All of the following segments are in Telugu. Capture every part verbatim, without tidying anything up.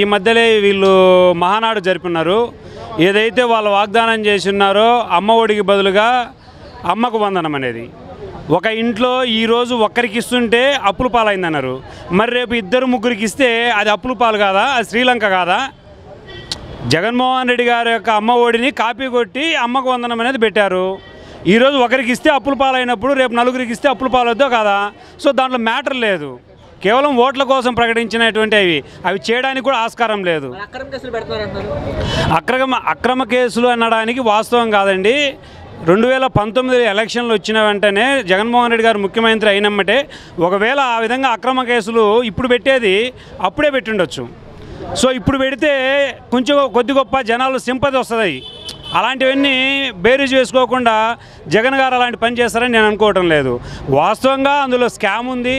ఈ మధ్యలో వీళ్ళు మహానాడు జరిపినారు ఏదైతే వాళ్ళు వాగ్దానం చేస్తున్నారు అమ్మ ఒడికి బదులుగా అమ్మకు వందనం అనేది ఒక ఇంట్లో ఈ రోజు ఒక్కరికి ఇస్తుంటే అప్పుల పాలైంది అన్నారు మరి రేపు ఇద్దరు ముగ్గురికి ఇస్తే అది అప్పుల పాలు కాదా అది శ్రీలంక కాదా జగన్మోహన్ రెడ్డి గారి యొక్క అమ్మ ఒడిని కాపీ కొట్టి అమ్మకు వందనం అనేది పెట్టారు ఈ రోజు ఒకరికి ఇస్తే అప్పుల పాలైనప్పుడు రేపు నలుగురికి ఇస్తే అప్పుల పాలొద్దో కాదా సో దాంట్లో మ్యాటర్ లేదు కేవలం ఓట్ల కోసం ప్రకటించినటువంటి అవి అవి చేయడానికి కూడా ఆస్కారం లేదు అక్రమ కేసులు పెడతారు అంటారు అక్రమ అక్రమ కేసులు అనడానికి వాస్తవం కాదండి రెండు వేల పంతొమ్మిది ఎలక్షన్లు వచ్చిన వెంటనే జగన్మోహన్ రెడ్డి గారు ముఖ్యమంత్రి అయినమ్మటే ఒకవేళ ఆ విధంగా అక్రమ కేసులు ఇప్పుడు పెట్టేది అప్పుడే పెట్టుండొచ్చు సో ఇప్పుడు పెడితే కొంచెం కొద్ది గొప్ప జనాలు సింపతి వస్తుంది అలాంటివన్నీ బేరీజ్ వేసుకోకుండా జగన్ గారు అలాంటి పని చేస్తారని నేను అనుకోవటం లేదు వాస్తవంగా అందులో స్కామ్ ఉంది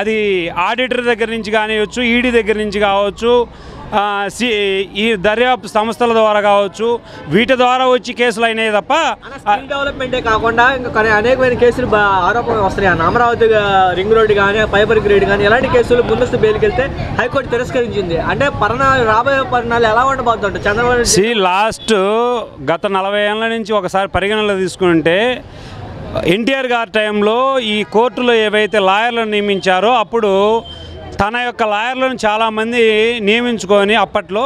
అది ఆడిటర్ దగ్గర నుంచి కానివచ్చు ఈడీ దగ్గర నుంచి కావచ్చు ఈ దర్యాప్తు సంస్థల ద్వారా కావచ్చు వీటి ద్వారా వచ్చి కేసులు అయినాయి తప్ప స్కిల్ డెవలప్మెంటే కాకుండా ఇంకా అనేకమైన కేసులు ఆరోపణలు వస్తాయి అన్న అమరావతి రింగ్ రోడ్డు కానీ పైపర్ గ్రేడ్ కానీ ఇలాంటి కేసులు ముందస్తు బెయిల్కెళ్తే హైకోర్టు తిరస్కరించింది అంటే పరిణామాలు రాబోయే పరిణామాలు ఎలా ఉండబోతుంటాయి చంద్రబాబు సి లాస్ట్ గత నలభై ఏళ్ళ నుంచి ఒకసారి పరిగణనలో తీసుకుంటే ఎన్టీఆర్ గారి టైంలో ఈ కోర్టులో ఏవైతే లాయర్లను నియమించారో అప్పుడు తన యొక్క లాయర్లను చాలామంది నియమించుకొని అప్పట్లో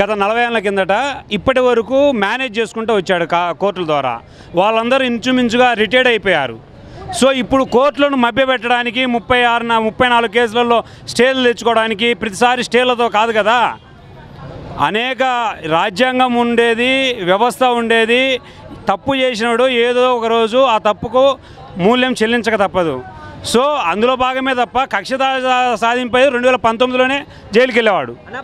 గత నలభై ఏళ్ళ కిందట ఇప్పటి వరకు మేనేజ్ చేసుకుంటూ వచ్చాడు కా కోర్టుల ద్వారా వాళ్ళందరూ ఇంచుమించుగా రిటైర్డ్ అయిపోయారు సో ఇప్పుడు కోర్టులను మభ్యపెట్టడానికి ముప్పై ఆరు నా ముప్పై నాలుగు కేసులలో స్టేలు తెచ్చుకోవడానికి ప్రతిసారి స్టేలతో కాదు కదా అనేక రాజ్యాంగం ఉండేది వ్యవస్థ ఉండేది తప్పు చేసినాడు ఏదో ఒకరోజు ఆ తప్పుకు మూల్యం చెల్లించక తప్పదు సో అందులో భాగమే తప్ప కక్ష సాధింపై రెండు వేల పంతొమ్మిదిలోనే జైలుకి వెళ్ళేవాడు.